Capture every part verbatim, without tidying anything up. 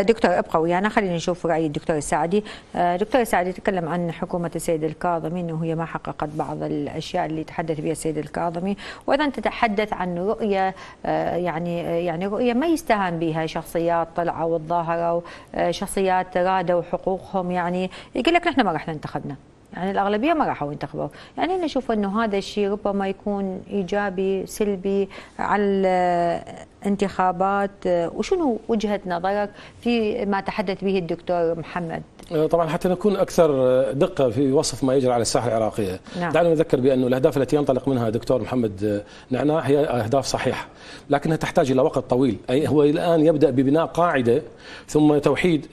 دكتور ابقى ويانا، خلينا نشوف راي الدكتور السعدي. دكتور السعدي تكلم عن حكومه السيد الكاظمي انه هي ما حققت بعض الاشياء اللي تحدث بها السيد الكاظمي، وايضا تتحدث عن رؤيه يعني يعني رؤيه ما يستهان بها، شخصيات طلعوا وتظاهروا، شخصيات رادوا حقوقهم، يعني يقول لك نحن ما رحنا انتخبنا، يعني الاغلبيه ما راحوا ينتخبوا، يعني نشوف انه هذا الشيء ربما يكون ايجابي سلبي على الانتخابات، وشنو وجهه نظرك في ما تحدث به الدكتور محمد؟ طبعا حتى نكون اكثر دقه في وصف ما يجري على الساحه العراقيه، نعم. دعنا نذكر بانه الاهداف التي ينطلق منها دكتور محمد نعناع هي اهداف صحيحه، لكنها تحتاج الى وقت طويل، اي هو الان يبدا ببناء قاعده ثم توحيد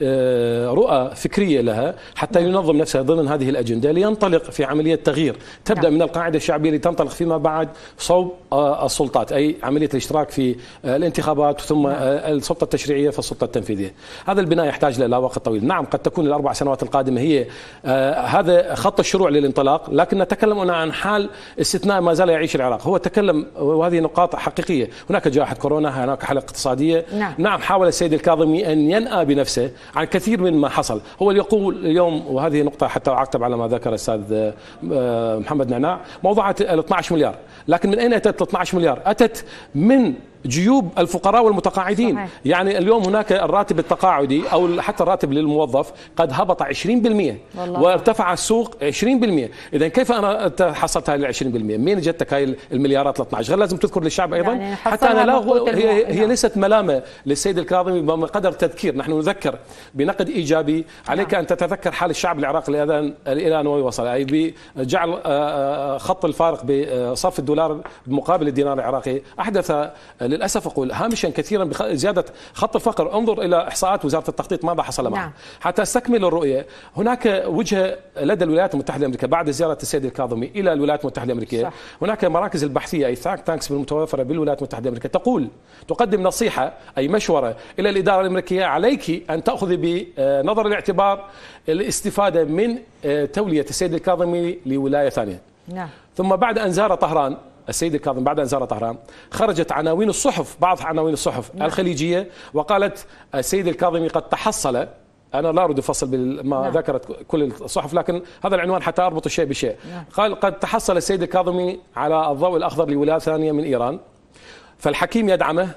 رؤى فكريه لها حتى ينظم نفسها ضمن هذه الاجنده لينطلق في عمليه تغيير، تبدا نعم. من القاعده الشعبيه لتنطلق فيما بعد صوب السلطات، اي عمليه الاشتراك في الانتخابات ثم نعم. السلطه التشريعيه فالسلطه التنفيذيه. هذا البناء يحتاج الى وقت طويل، نعم قد تكون الأربع سنوات القادمة هي آه هذا خط الشروع للانطلاق، لكن نتكلم هنا عن حال استثناء ما زال يعيش العراق. هو تكلم وهذه نقاط حقيقية، هناك جائحة كورونا، هناك حالة اقتصادية، نعم. نعم حاول السيد الكاظمي أن ينأى بنفسه عن كثير من ما حصل. هو يقول اليوم، وهذه نقطة حتى أعقب على ما ذكر الأستاذ آه محمد نعناع، موضوعة ال اثني عشر مليار، لكن من أين أتت اثني عشر مليار؟ أتت من جيوب الفقراء والمتقاعدين، صحيح. يعني اليوم هناك الراتب التقاعدي أو حتى الراتب للموظف قد هبط عشرين بالمئة وارتفع السوق عشرين بالمئة، إذا كيف أنا حصلت هاي العشرين بالمئة؟ مين جتك هاي المليارات الاثني عشر؟ غير لازم تذكر للشعب أيضا، يعني حتى أنا لا هي, هي, هي ليست ملامة للسيد الكاظمي بقدر تذكير، نحن نذكر بنقد إيجابي، عليك أن تتذكر حال الشعب العراقي إلى أن وصل، أي بجعل خط الفارق بصف الدولار مقابل الدينار العراقي أحدث للأسف أقول هامشا كثيرا بزيادة خط الفقر. انظر إلى إحصاءات وزارة التخطيط ماذا حصل معه، نعم. حتى استكمل الرؤية، هناك وجهة لدى الولايات المتحدة الأمريكية بعد زيارة السيد الكاظمي إلى الولايات المتحدة الأمريكية، صح. هناك مراكز البحثية أي ثانك تانكس المتوفرة بالولايات المتحدة الأمريكية تقول تقدم نصيحة أي مشورة إلى الإدارة الأمريكية، عليك أن تأخذ بنظر الاعتبار الاستفادة من تولية السيد الكاظمي لولاية ثانية، نعم. ثم بعد أن زار طهران السيد الكاظمي، بعد أن زار طهران خرجت عناوين الصحف، بعض عناوين الصحف نعم. الخليجية، وقالت السيد الكاظمي قد تحصل، أنا لا أريد أفصل بما نعم. ذكرت كل الصحف، لكن هذا العنوان حتى أربط الشيء بشيء، نعم. قال قد تحصل السيد الكاظمي على الضوء الأخضر لولاية ثانية من إيران، فالحكيم يدعمه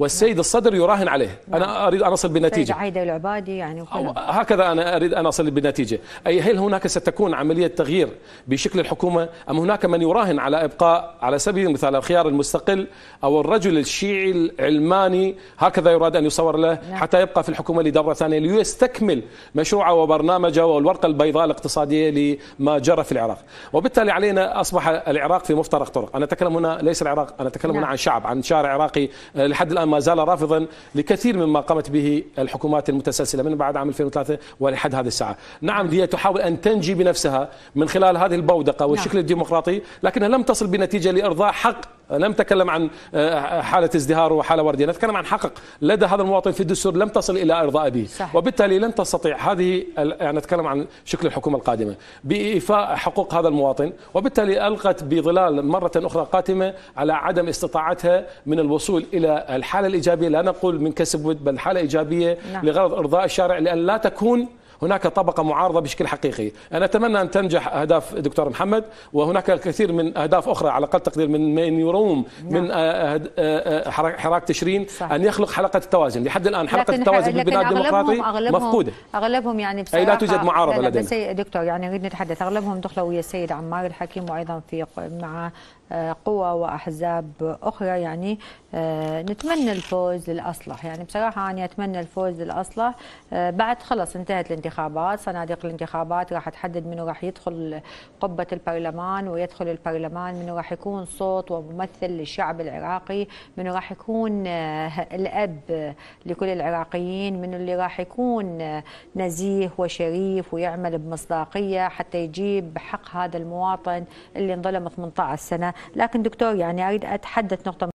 والسيد الصدر يراهن عليه، نعم. أنا أريد أن أصل بالنتيجة، السيد العبادي يعني أو هكذا، أنا أريد أن أصل بالنتيجة، أي هل هناك ستكون عملية تغيير بشكل الحكومة أم هناك من يراهن على إبقاء على سبيل المثال الخيار المستقل أو الرجل الشيعي العلماني هكذا يراد أن يصور له، نعم. حتى يبقى في الحكومة لدورة ثانية ليستكمل مشروعه وبرنامجه والورقة البيضاء الاقتصادية لما جرى في العراق، وبالتالي علينا أصبح العراق في مفترق طرق. أنا أتكلم هنا ليس العراق، أنا أتكلم نعم. هنا عن شعب، عن شارع عراقي لحد الآن ما زال رافضا لكثير مما قامت به الحكومات المتسلسلة من بعد عام ألفين وثلاثة ولحد هذه الساعة، نعم هي تحاول أن تنجي بنفسها من خلال هذه البودقة والشكل نعم. الديمقراطي، لكنها لم تصل بنتيجة لإرضاء حق، لم نتكلم عن حالة ازدهار وحالة وردية، نتكلم عن حق لدى هذا المواطن في الدستور لم تصل إلى إرضاء به، صحيح. وبالتالي لن تستطيع هذه، يعني نتكلم عن شكل الحكومة القادمة بإيفاء حقوق هذا المواطن، وبالتالي ألقت بظلال مرة أخرى قاتمة على عدم استطاعتها من الوصول إلى الحالة الإيجابية، لا نقول من كسب بل حالة إيجابية نعم. لغرض إرضاء الشارع، لأن لا تكون هناك طبقة معارضة بشكل حقيقي. أنا أتمنى أن تنجح أهداف دكتور محمد، وهناك الكثير من أهداف أخرى على أقل تقدير من من يروم نعم. من حراك تشرين، صحيح. أن يخلق حلقة التوازن، لحد الآن حلقة التوازن في البناء الديمقراطي مفقودة، أغلبهم يعني بصراحة أي لا توجد معارضة لدينا. بس دكتور يعني نريد نتحدث، أغلبهم دخلوا ويا السيد عمار الحكيم وأيضا في مع قوى وأحزاب أخرى، يعني نتمنى الفوز للأصلح، يعني بصراحة أنا أتمنى الفوز للأصلح. بعد خلص انتهت الانتخابات، صناديق الانتخابات راح تحدد منو راح يدخل قبة البرلمان ويدخل البرلمان، منو راح يكون صوت وممثل للشعب العراقي، منو راح يكون الأب لكل العراقيين، منو اللي راح يكون نزيه وشريف ويعمل بمصداقية حتى يجيب حق هذا المواطن اللي انظلم ثمانية عشر سنة. لكن دكتور يعني أريد أتحدث نقطة